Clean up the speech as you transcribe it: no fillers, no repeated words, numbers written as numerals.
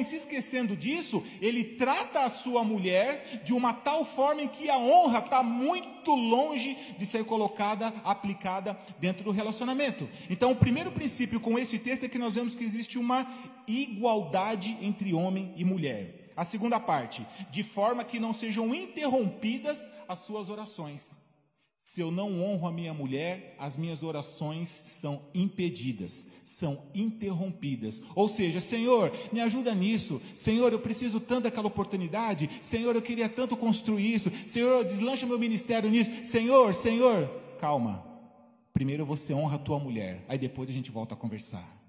Mas se esquecendo disso, ele trata a sua mulher de uma tal forma em que a honra está muito longe de ser colocada, aplicada dentro do relacionamento. Então, o primeiro princípio com esse texto é que nós vemos que existe uma igualdade entre homem e mulher. A segunda parte, de forma que não sejam interrompidas as suas orações. Se eu não honro a minha mulher, as minhas orações são impedidas, são interrompidas. Ou seja, Senhor, me ajuda nisso. Senhor, eu preciso tanto daquela oportunidade. Senhor, eu queria tanto construir isso. Senhor, deslancha meu ministério nisso. Senhor, calma. Primeiro você honra a tua mulher, aí depois a gente volta a conversar.